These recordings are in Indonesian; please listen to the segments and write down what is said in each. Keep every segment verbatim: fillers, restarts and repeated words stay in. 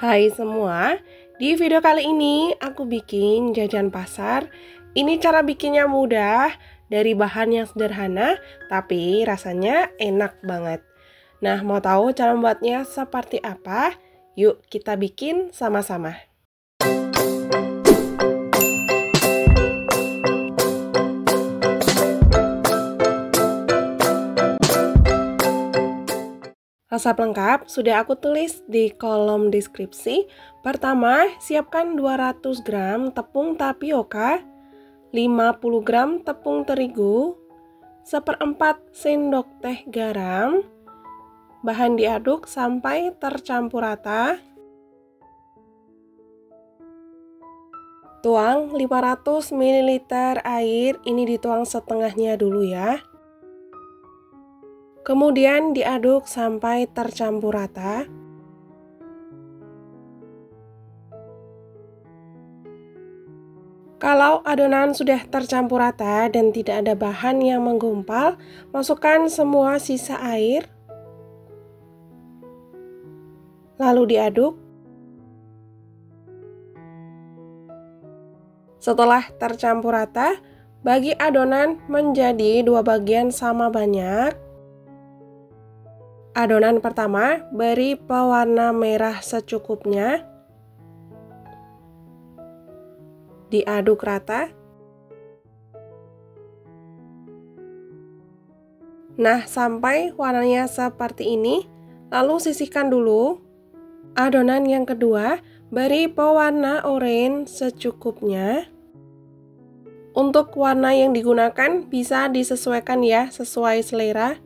Hai semua, di video kali ini aku bikin jajan pasar. Ini cara bikinnya mudah, dari bahan yang sederhana tapi rasanya enak banget. Nah, mau tahu cara membuatnya seperti apa? Yuk kita bikin sama-sama. Resep lengkap sudah aku tulis di kolom deskripsi. Pertama, siapkan dua ratus gram tepung tapioka, lima puluh gram tepung terigu, seperempat sendok teh garam. Bahan diaduk sampai tercampur rata. Tuang lima ratus mililiter air, ini dituang setengahnya dulu ya. Kemudian diaduk sampai tercampur rata. Kalau adonan sudah tercampur rata dan tidak ada bahan yang menggumpal, masukkan semua sisa air. Lalu diaduk. Setelah tercampur rata, bagi adonan menjadi dua bagian sama banyak. Adonan pertama beri pewarna merah secukupnya. Diaduk rata. Nah, sampai warnanya seperti ini, lalu sisihkan dulu. Adonan yang kedua beri pewarna oranye secukupnya. Untuk warna yang digunakan bisa disesuaikan ya, sesuai selera.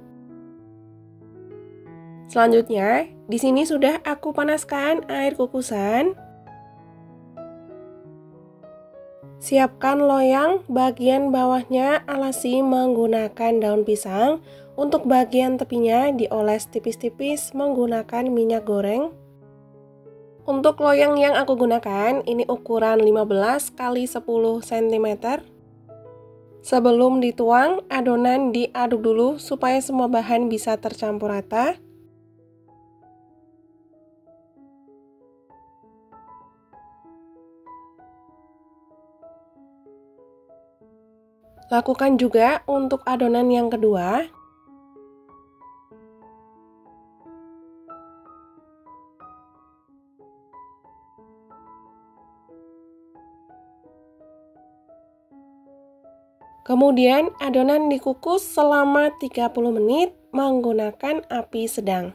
Selanjutnya, di sini sudah aku panaskan air kukusan. Siapkan loyang bagian bawahnya, alasi menggunakan daun pisang. Untuk bagian tepinya dioles tipis-tipis menggunakan minyak goreng. Untuk loyang yang aku gunakan, ini ukuran lima belas kali sepuluh sentimeter. Sebelum dituang, adonan diaduk dulu supaya semua bahan bisa tercampur rata. Lakukan juga untuk adonan yang kedua. Kemudian adonan dikukus selama tiga puluh menit menggunakan api sedang.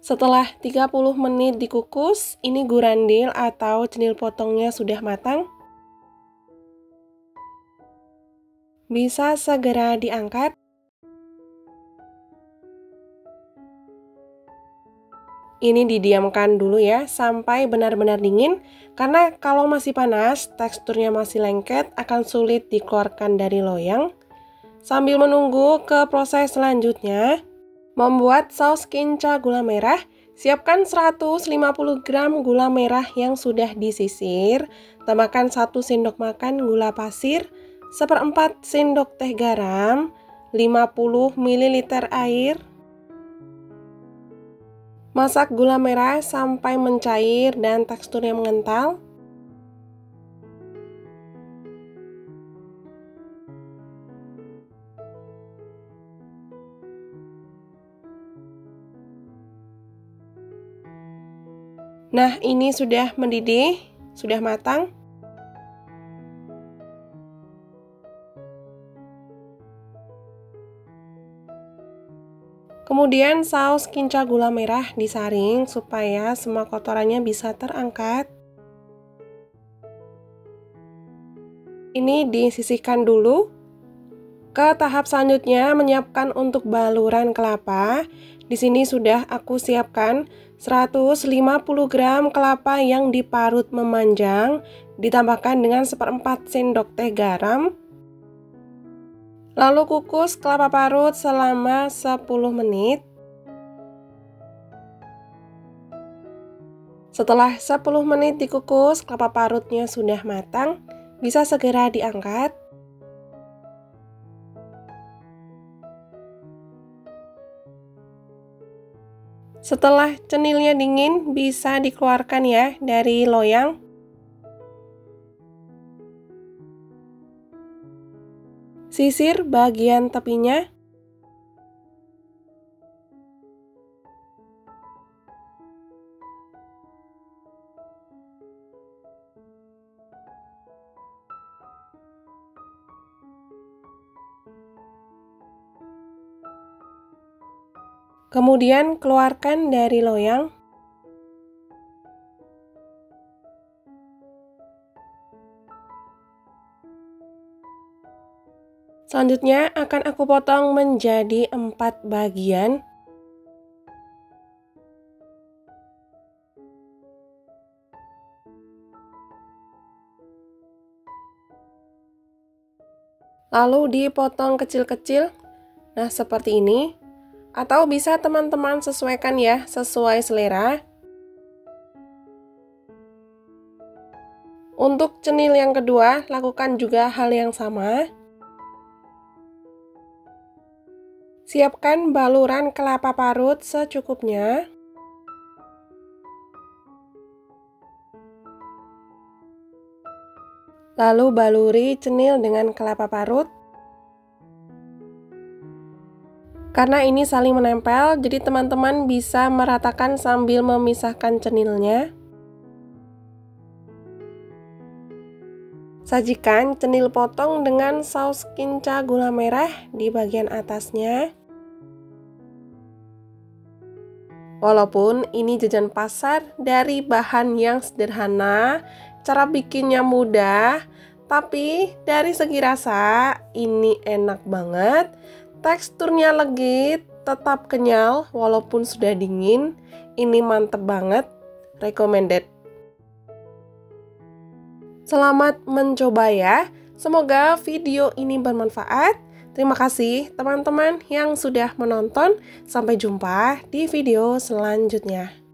Setelah tiga puluh menit dikukus, ini gurandil atau cenil potongnya sudah matang. Bisa segera diangkat. Ini didiamkan dulu ya sampai benar-benar dingin, karena kalau masih panas teksturnya masih lengket, akan sulit dikeluarkan dari loyang. Sambil menunggu ke proses selanjutnya, membuat saus kinca gula merah. Siapkan seratus lima puluh gram gula merah yang sudah disisir, tambahkan satu sendok makan gula pasir, seperempat sendok teh garam, lima puluh mililiter air. Masak gula merah sampai mencair dan teksturnya mengental. Nah, ini sudah mendidih, sudah matang. Kemudian saus kinca gula merah disaring supaya semua kotorannya bisa terangkat. Ini disisihkan dulu. Ke tahap selanjutnya, menyiapkan untuk baluran kelapa. Di sini sudah aku siapkan seratus lima puluh gram kelapa yang diparut memanjang, ditambahkan dengan seperempat sendok teh garam. Lalu kukus kelapa parut selama sepuluh menit. Setelah sepuluh menit dikukus, kelapa parutnya sudah matang, bisa segera diangkat. Setelah cenilnya dingin, bisa dikeluarkan ya dari loyang. Sisir bagian tepinya. Kemudian keluarkan dari loyang. Selanjutnya akan aku potong menjadi empat bagian. Lalu dipotong kecil-kecil. Nah, seperti ini. Atau bisa teman-teman sesuaikan ya, sesuai selera. Untuk cenil yang kedua, lakukan juga hal yang sama. Siapkan baluran kelapa parut secukupnya. Lalu baluri cenil dengan kelapa parut. Karena ini saling menempel, jadi teman-teman bisa meratakan sambil memisahkan cenilnya. Sajikan cenil potong dengan saus kinca gula merah di bagian atasnya. Walaupun ini jajan pasar dari bahan yang sederhana, cara bikinnya mudah, tapi dari segi rasa ini enak banget. Teksturnya legit, tetap kenyal walaupun sudah dingin. Ini mantep banget, recommended. Selamat mencoba ya. Semoga video ini bermanfaat. Terima kasih teman-teman yang sudah menonton. Sampai jumpa di video selanjutnya.